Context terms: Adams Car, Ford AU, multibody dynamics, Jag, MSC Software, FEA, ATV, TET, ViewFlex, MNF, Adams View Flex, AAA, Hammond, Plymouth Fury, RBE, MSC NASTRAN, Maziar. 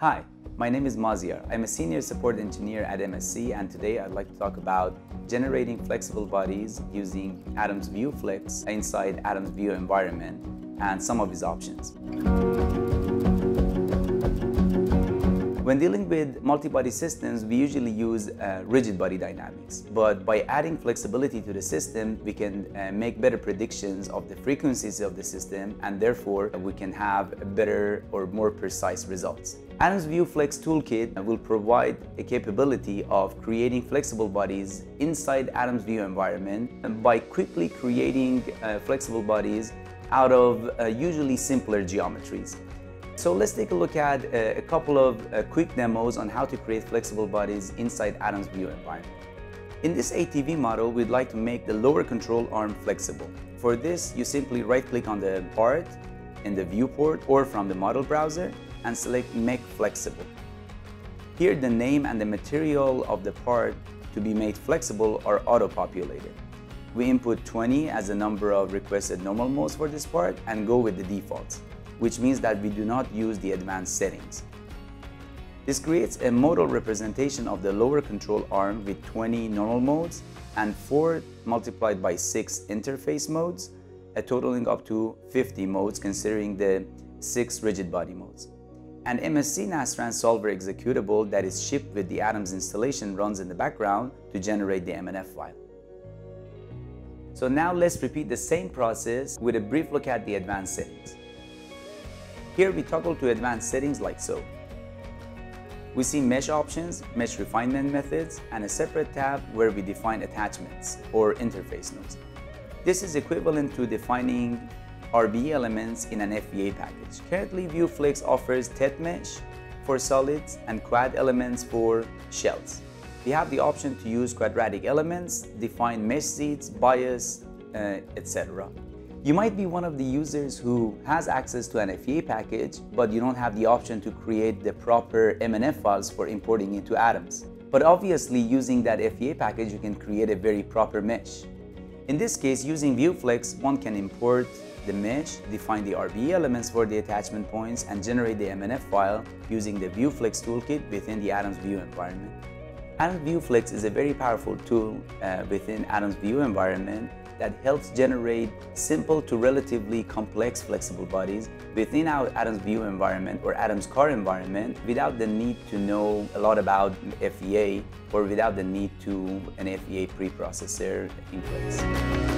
Hi, my name is Maziar. I'm a senior support engineer at MSC, and today I'd like to talk about generating flexible bodies using Adams View Flex inside Adams View environment and some of its options. When dealing with multi-body systems, we usually use rigid body dynamics, but by adding flexibility to the system, we can make better predictions of the frequencies of the system, and therefore we can have better or more precise results. Adams View Flex Toolkit will provide a capability of creating flexible bodies inside Adams View environment by quickly creating flexible bodies out of usually simpler geometries. So let's take a look at a couple of quick demos on how to create flexible bodies inside Adams View environment. In this ATV model, we'd like to make the lower control arm flexible. For this, you simply right-click on the part in the viewport or from the model browser, and select Make Flexible. Here the name and the material of the part to be made flexible are auto-populated. We input 20 as the number of requested normal modes for this part and go with the defaults, which means that we do not use the advanced settings. This creates a modal representation of the lower control arm with 20 normal modes and 4 multiplied by 6 interface modes, totaling up to 50 modes considering the 6 rigid body modes. An MSC NASTRAN solver executable that is shipped with the Adams installation runs in the background to generate the MNF file. So now let's repeat the same process with a brief look at the advanced settings. Here we toggle to advanced settings like so. We see mesh options, mesh refinement methods, and a separate tab where we define attachments or interface nodes. This is equivalent to defining RBE elements in an FEA package. Currently, ViewFlex offers TET mesh for solids and quad elements for shells. We have the option to use quadratic elements, define mesh seeds, bias, etc. You might be one of the users who has access to an FEA package, but you don't have the option to create the proper MNF files for importing into Adams. But obviously, using that FEA package, you can create a very proper mesh. In this case, using ViewFlex, one can import the mesh, define the RBE elements for the attachment points, and generate the MNF file using the ViewFlex toolkit within the Adams View environment. Adams ViewFlex is a very powerful tool within Adams View environment that helps generate simple to relatively complex flexible bodies within our Adams View environment or Adams car environment without the need to know a lot about FEA or without the need to an FEA preprocessor in place.